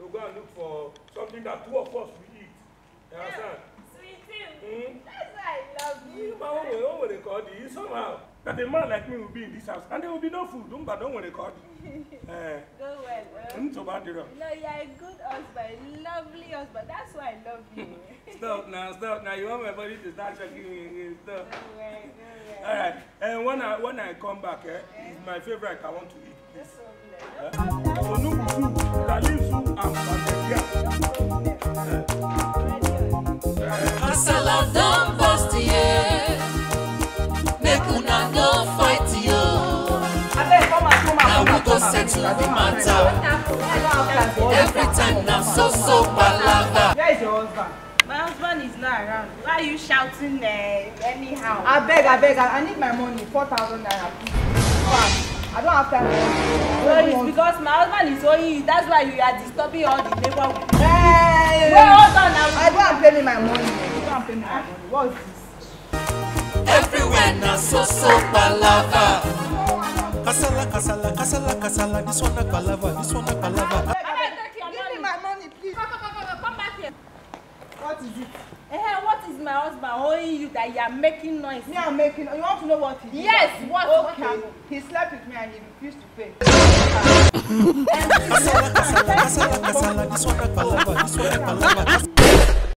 to go and look for something that two of us will eat. You understand? Sweet him. That's why I love you. Don't worry, Cordy. Somehow, that a man like me will be in this house and there will be no food. Don't worry, Cordy. Go well. No, you are a good husband, lovely husband. That's why I love you. Stop now. You want my body to start shaking me. Stop. Go well. All right. And when I come back, it's my favorite I want to eat. That's so Kasala don burst here. Make una no fight here. Now we go settle the matter. Every time now so palava. Where is your husband? My husband is not around. Why are you shouting there anyhow? I beg. I need my money. 4,000 naira. I don't have time. No, it's because my husband is owing you. That's why you are disturbing all the neighborhood. Hey! Wait, hold on now. I go and pay me my money. What is this? Everywhere now, so palava. Kasala. This one na palava. Give me my money, please. Come back here. What is it? Hey, what is my husband owing you that you are making noise? Me, I'm making noise. You want to know what he did? Yes, what happened? He slept with me and he refused to pay. Kasala, this one na palava.